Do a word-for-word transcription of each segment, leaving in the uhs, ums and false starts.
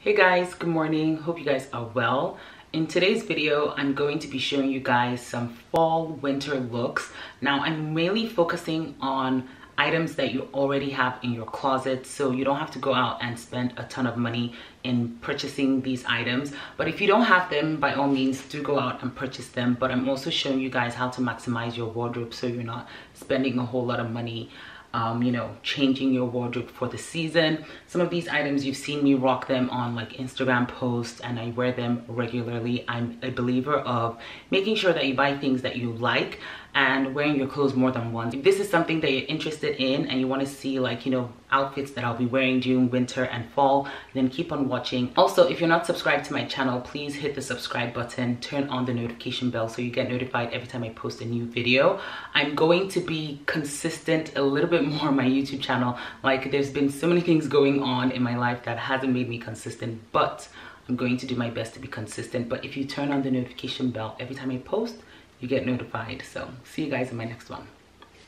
Hey guys, good morning. Hope you guys are well. In today's video, I'm going to be showing you guys some fall winter looks. Now, I'm mainly focusing on items that you already have in your closet, so you don't have to go out and spend a ton of money in purchasing these items. But if you don't have them, by all means do go out and purchase them. But I'm also showing you guys how to maximize your wardrobe so you're not spending a whole lot of money Um, you know, changing your wardrobe for the season. Some of these items you've seen me rock them on like Instagram posts, and I wear them regularly. I'm a believer of making sure that you buy things that you like and wearing your clothes more than once. If this is something that you're interested in and you want to see like, you know, outfits that I'll be wearing during winter and fall, then keep on watching. Also, if you're not subscribed to my channel, please hit the subscribe button, turn on the notification bell so you get notified every time I post a new video. I'm going to be consistent a little bit more on my YouTube channel. Like, there's been so many things going on in my life that hasn't made me consistent, but I'm going to do my best to be consistent. But if you turn on the notification bell every time I post, you get notified. So see you guys in my next one.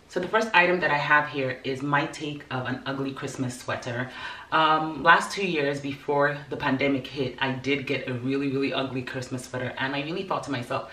So the first item that I have here is my take of an ugly Christmas sweater. Um, last two years before the pandemic hit, I did get a really, really ugly Christmas sweater. And I really thought to myself,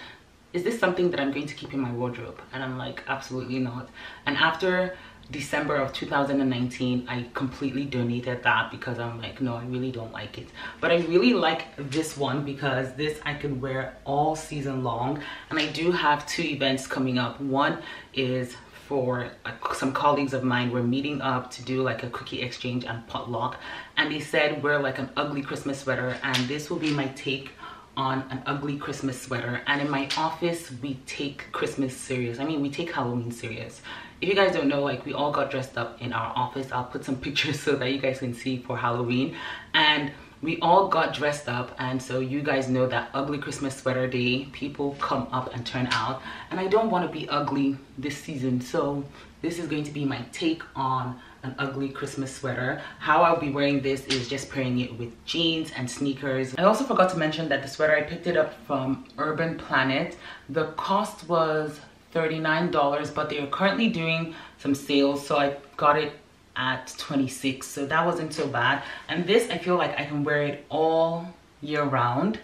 is this something that I'm going to keep in my wardrobe? And I'm like, absolutely not. And after December of two thousand nineteen, I completely donated that because I'm like, no, I really don't like it. But I really like this one because this I can wear all season long. And I do have two events coming up. One is for uh, some colleagues of mine. We're meeting up to do like a cookie exchange and potluck, and they said wear like an ugly Christmas sweater, and this will be my take on an ugly Christmas sweater. And in my office, we take Christmas serious. I mean, we take Halloween serious. If you guys don't know, like, we all got dressed up in our office. I'll put some pictures so that you guys can see for Halloween. And we all got dressed up, and so you guys know that ugly Christmas sweater day, people come up and turn out. And I don't want to be ugly this season, so this is going to be my take on an ugly Christmas sweater. How I'll be wearing this is just pairing it with jeans and sneakers. I also forgot to mention that the sweater, I picked it up from Urban Planet. The cost was thirty-nine dollars, but they are currently doing some sales, so I got it at twenty-six dollars, so that wasn't so bad. And this, I feel like I can wear it all year round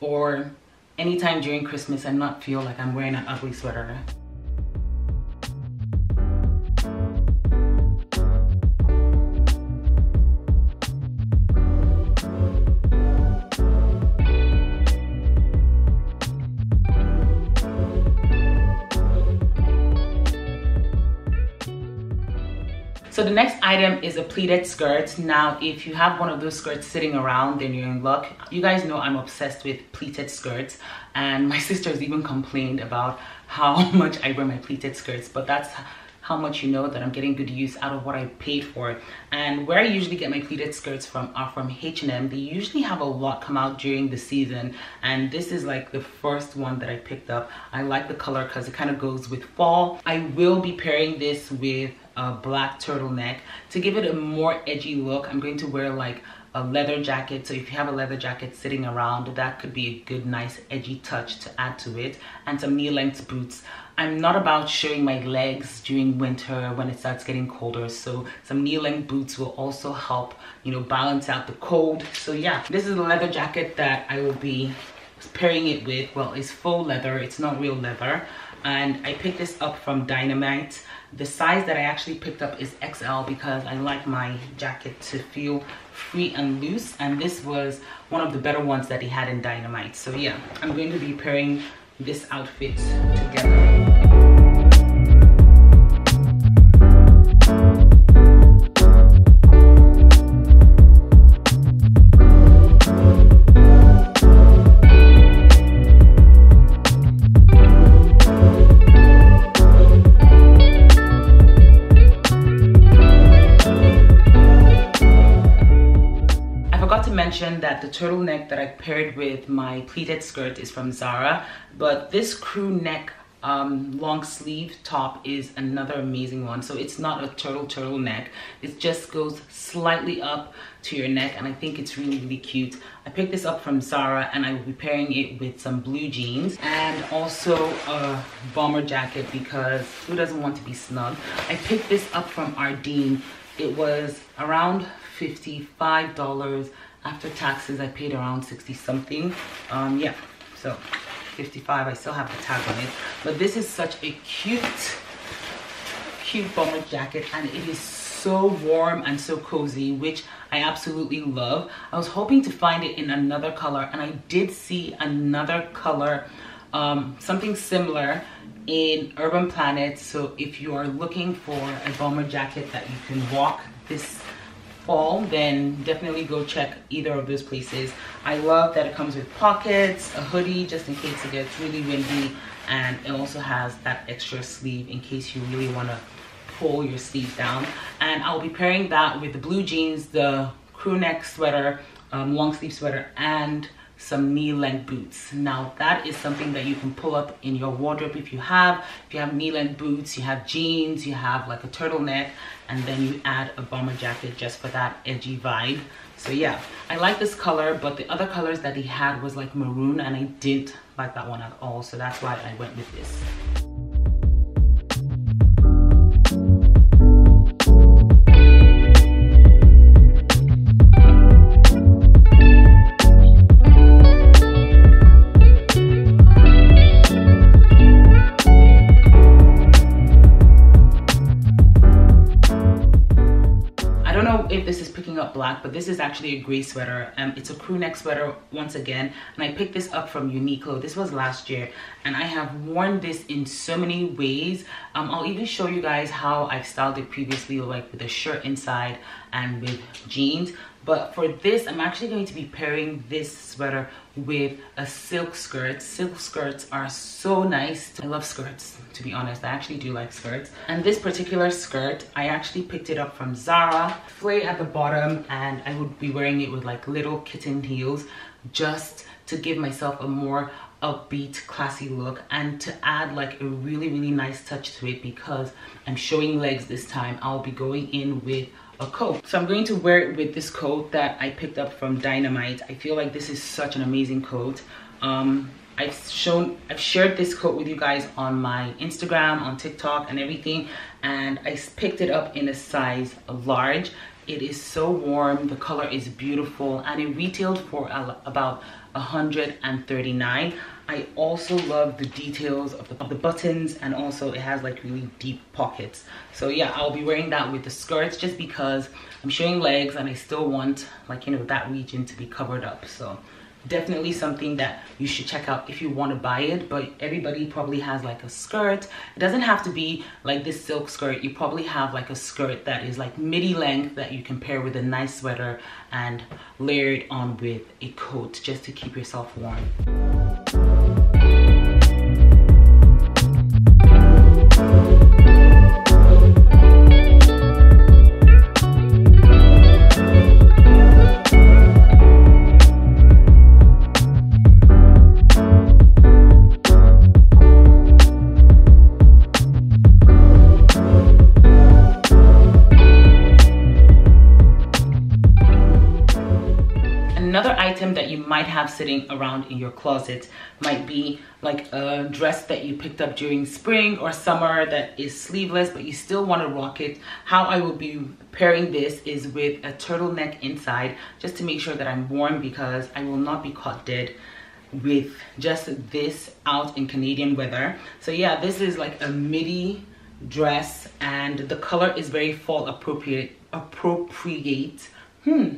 or anytime during Christmas and not feel like I'm wearing an ugly sweater. So the next item is a pleated skirt. Now, if you have one of those skirts sitting around, then you're in luck. You guys know I'm obsessed with pleated skirts, and my sisters even complained about how much I wear my pleated skirts, but that's how much you know that I'm getting good use out of what I paid for. And where I usually get my pleated skirts from are from H and M. They usually have a lot come out during the season, and this is like the first one that I picked up. I like the color because it kind of goes with fall. I will be pairing this with a black turtleneck to give it a more edgy look. I'm going to wear like a leather jacket, so if you have a leather jacket sitting around, that could be a good, nice edgy touch to add to it, and some knee-length boots. I'm not about showing my legs during winter when it starts getting colder, so some knee-length boots will also help, you know, balance out the cold. So yeah, this is the leather jacket that I will be pairing it with. Well, it's faux leather, it's not real leather, and I picked this up from Dynamite. The size that I actually picked up is X L because I like my jacket to feel free and loose, and this was one of the better ones that he had in Dynamite. So yeah, I'm going to be pairing this outfit together. That the turtleneck that I paired with my pleated skirt is from Zara, but this crew neck um, long sleeve top is another amazing one. So it's not a turtle turtleneck, it just goes slightly up to your neck, and I think it's really, really cute. I picked this up from Zara, and I will be pairing it with some blue jeans and also a bomber jacket because who doesn't want to be snug? I picked this up from Arden. It was around fifty-five dollars. After taxes, I paid around sixty something. Um, yeah, so fifty-five. I still have the tag on it. But this is such a cute, cute bomber jacket, and it is so warm and so cozy, which I absolutely love. I was hoping to find it in another color, and I did see another color, um, something similar in Urban Planet. So if you are looking for a bomber jacket that you can walk this fall, then definitely go check either of those places. I love that it comes with pockets, a hoodie just in case it gets really windy, and it also has that extra sleeve in case you really want to pull your sleeve down. And I'll be pairing that with the blue jeans, the crew neck sweater, um, long sleeve sweater, and some knee-length boots. Now that is something that you can pull up in your wardrobe if you have. If you have knee-length boots, you have jeans, you have like a turtleneck, and then you add a bomber jacket just for that edgy vibe. So yeah, I like this color, but the other colors that he had was like maroon, and I didn't like that one at all. So that's why I went with this. Black, but this is actually a gray sweater. Um, it's a crew neck sweater once again, and I picked this up from Uniqlo. This was last year, and I have worn this in so many ways. Um, I'll even show you guys how I've styled it previously, like with a shirt inside and with jeans. But for this, I'm actually going to be pairing this sweater with a silk skirt. Silk skirts are so nice. I love skirts, to be honest. I actually do like skirts. And this particular skirt, I actually picked it up from Zara. Flay at the bottom, and I would be wearing it with like little kitten heels just to give myself a more upbeat, classy look, and to add like a really, really nice touch to it because I'm showing legs this time. I'll be going in with a coat. So I'm going to wear it with this coat that I picked up from Dynamite. I feel like this is such an amazing coat. Um, I've shown, I've shared this coat with you guys on my Instagram, on TikTok and everything. And I picked it up in a size large. It is so warm. The color is beautiful, and it retailed for about one hundred thirty-nine. I also love the details of the, of the buttons, and also it has like really deep pockets. So yeah, I'll be wearing that with the skirts just because I'm showing legs and I still want like, you know, that region to be covered up. So definitely something that you should check out if you want to buy it. But everybody probably has like a skirt. It doesn't have to be like this silk skirt. You probably have like a skirt that is like midi length that you can pair with a nice sweater and layer it on with a coat just to keep yourself warm. Might have sitting around in your closet might be like a dress that you picked up during spring or summer that is sleeveless, but you still want to rock it. How I will be pairing this is with a turtleneck inside just to make sure that I'm warm, because I will not be caught dead with just this out in Canadian weather. So yeah, this is like a midi dress, and the color is very fall appropriate appropriate hmm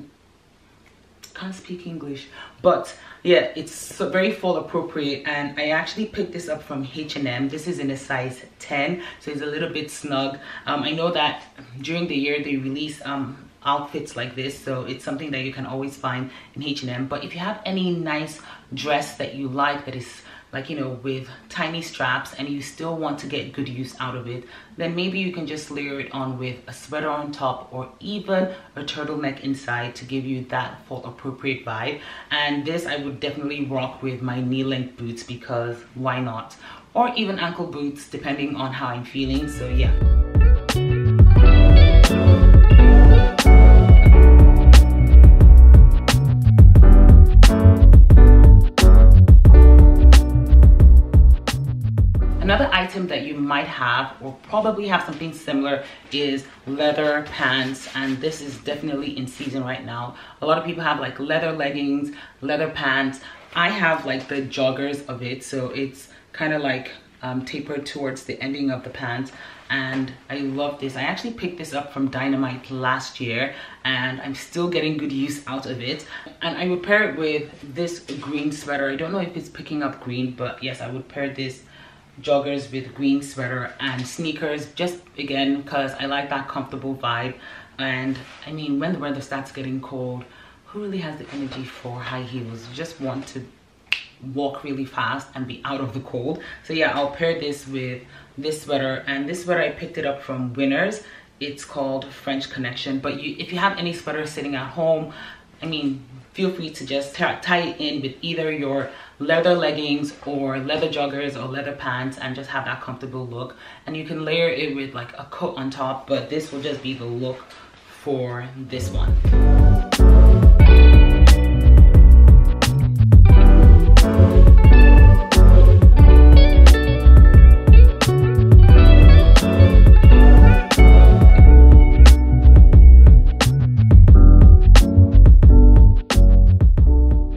can't speak English, but yeah, it's so very fall appropriate. And I actually picked this up from H and M. This is in a size ten, so it's a little bit snug. um I know that during the year they release um outfits like this, so it's something that you can always find in H and M. But if you have any nice dress that you like that is like, you know, with tiny straps and you still want to get good use out of it, then maybe you can just layer it on with a sweater on top or even a turtleneck inside to give you that fall appropriate vibe. And this I would definitely rock with my knee-length boots, because why not? Or even ankle boots, depending on how I'm feeling. So yeah. item that you might have or probably have something similar is leather pants, and this is definitely in season right now. A lot of people have like leather leggings, leather pants. I have like the joggers of it, so it's kind of like um, tapered towards the ending of the pants, and I love this. I actually picked this up from Dynamite last year, and I'm still getting good use out of it. And I would pair it with this green sweater. I don't know if it's picking up green, but yes, I would pair this joggers with green sweater and sneakers, just again because I like that comfortable vibe. And I mean, when the weather starts getting cold, who really has the energy for high heels? You just want to walk really fast and be out of the cold. So yeah, I'll pair this with this sweater, and this sweater I picked it up from Winners. It's called French Connection, but you, if you have any sweater sitting at home, I mean, feel free to just tie it in with either your leather leggings or leather joggers or leather pants and just have that comfortable look. And you can layer it with like a coat on top, but this will just be the look for this one.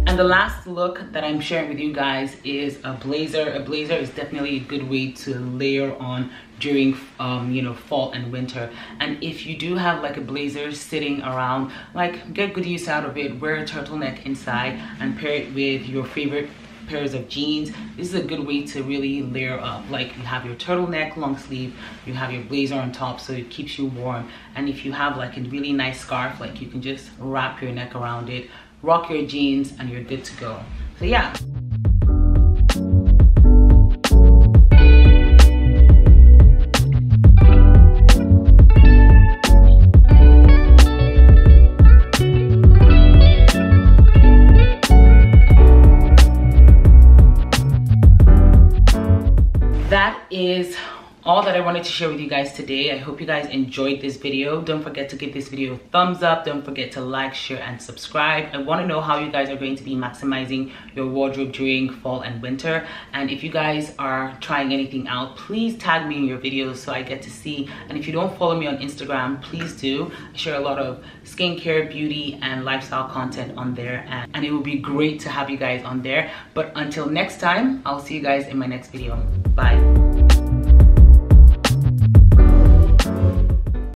And the last look that I'm sharing with you guys is a blazer. A blazer is definitely a good way to layer on during um, you know, fall and winter. And if you do have like a blazer sitting around, like, get good use out of it. Wear a turtleneck inside and pair it with your favorite pairs of jeans. This is a good way to really layer up. Like, you have your turtleneck long sleeve, you have your blazer on top, so it keeps you warm. And if you have like a really nice scarf, like, you can just wrap your neck around it, rock your jeans, and you're good to go. So yeah. That is all that I wanted to share with you guys today. I hope you guys enjoyed this video. Don't forget to give this video a thumbs up. Don't forget to like, share, and subscribe. I want to know how you guys are going to be maximizing your wardrobe during fall and winter. And if you guys are trying anything out, please tag me in your videos so I get to see. And if you don't follow me on Instagram, please do. I share a lot of skincare, beauty, and lifestyle content on there. And, and it would be great to have you guys on there. But until next time, I'll see you guys in my next video. Bye.